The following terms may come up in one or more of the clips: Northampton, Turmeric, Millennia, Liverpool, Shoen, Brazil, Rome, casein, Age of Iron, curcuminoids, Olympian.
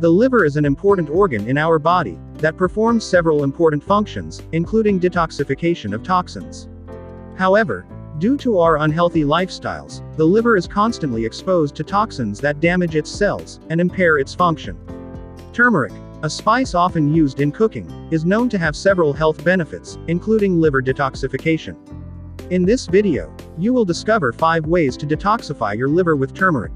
The liver is an important organ in our body that performs several important functions, including detoxification of toxins. However, due to our unhealthy lifestyles, the liver is constantly exposed to toxins that damage its cells and impair its function. Turmeric, a spice often used in cooking, is known to have several health benefits, including liver detoxification. In this video, you will discover 5 ways to detoxify your liver with turmeric.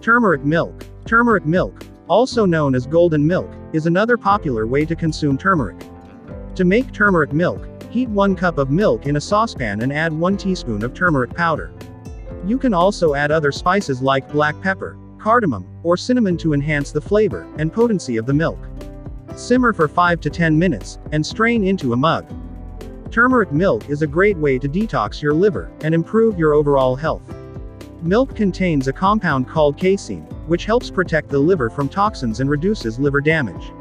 Turmeric milk. Turmeric milk, also known as golden milk, is another popular way to consume turmeric. To make turmeric milk, heat 1 cup of milk in a saucepan and add 1 teaspoon of turmeric powder. You can also add other spices like black pepper, cardamom, or cinnamon to enhance the flavor and potency of the milk. Simmer for 5 to 10 minutes, and strain into a mug. Turmeric milk is a great way to detox your liver and improve your overall health. Milk contains a compound called casein, which helps protect the liver from toxins and reduces liver damage.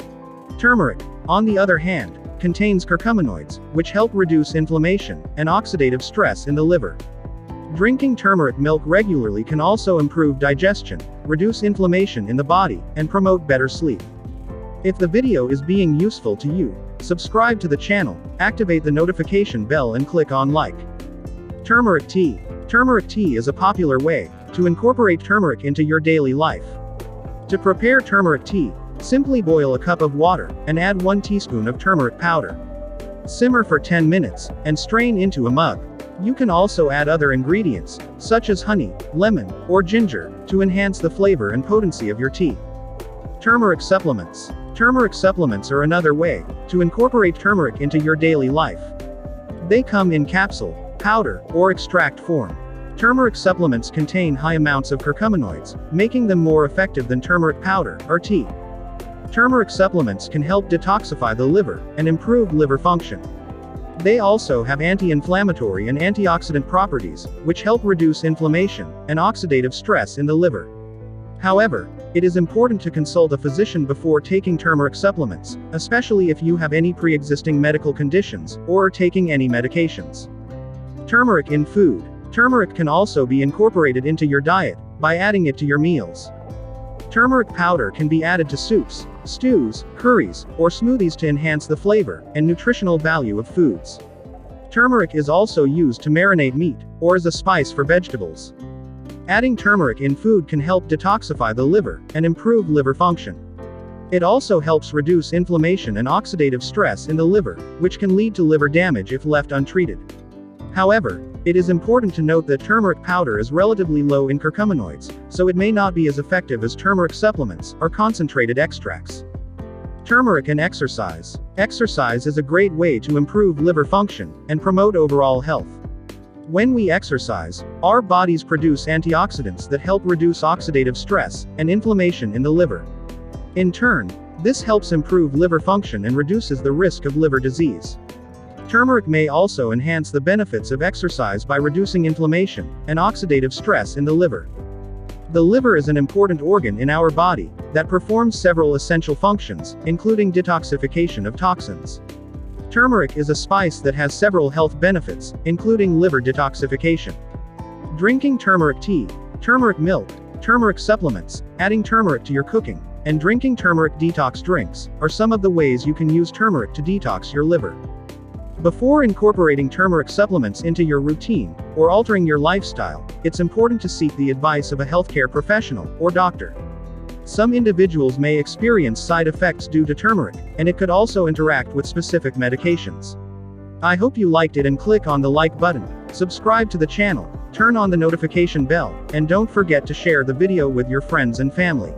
Turmeric, on the other hand, contains curcuminoids, which help reduce inflammation and oxidative stress in the liver. Drinking turmeric milk regularly can also improve digestion, reduce inflammation in the body, and promote better sleep. If the video is being useful to you, subscribe to the channel, activate the notification bell and click on like. Turmeric tea. Turmeric tea is a popular way to incorporate turmeric into your daily life. To prepare turmeric tea, simply boil a cup of water and add 1 teaspoon of turmeric powder. Simmer for 10 minutes and strain into a mug. You can also add other ingredients, such as honey, lemon, or ginger, to enhance the flavor and potency of your tea. Turmeric supplements. Turmeric supplements are another way to incorporate turmeric into your daily life. They come in capsule, powder, or extract form. Turmeric supplements contain high amounts of curcuminoids, making them more effective than turmeric powder or tea. Turmeric supplements can help detoxify the liver and improve liver function. They also have anti-inflammatory and antioxidant properties, which help reduce inflammation and oxidative stress in the liver. However, it is important to consult a physician before taking turmeric supplements, especially if you have any pre-existing medical conditions or are taking any medications. Turmeric in food. Turmeric can also be incorporated into your diet by adding it to your meals. Turmeric powder can be added to soups, stews, curries, or smoothies to enhance the flavor and nutritional value of foods. Turmeric is also used to marinate meat or as a spice for vegetables. Adding turmeric in food can help detoxify the liver and improve liver function. It also helps reduce inflammation and oxidative stress in the liver, which can lead to liver damage if left untreated. However, it is important to note that turmeric powder is relatively low in curcuminoids, so it may not be as effective as turmeric supplements or concentrated extracts. Turmeric and exercise. Exercise is a great way to improve liver function and promote overall health. When we exercise, our bodies produce antioxidants that help reduce oxidative stress and inflammation in the liver. In turn, this helps improve liver function and reduces the risk of liver disease. Turmeric may also enhance the benefits of exercise by reducing inflammation and oxidative stress in the liver. The liver is an important organ in our body that performs several essential functions, including detoxification of toxins. Turmeric is a spice that has several health benefits, including liver detoxification. Drinking turmeric tea, turmeric milk, turmeric supplements, adding turmeric to your cooking, and drinking turmeric detox drinks are some of the ways you can use turmeric to detox your liver. Before incorporating turmeric supplements into your routine or altering your lifestyle, it's important to seek the advice of a healthcare professional or doctor. Some individuals may experience side effects due to turmeric, and it could also interact with specific medications. I hope you liked it and click on the like button, subscribe to the channel, turn on the notification bell, and don't forget to share the video with your friends and family.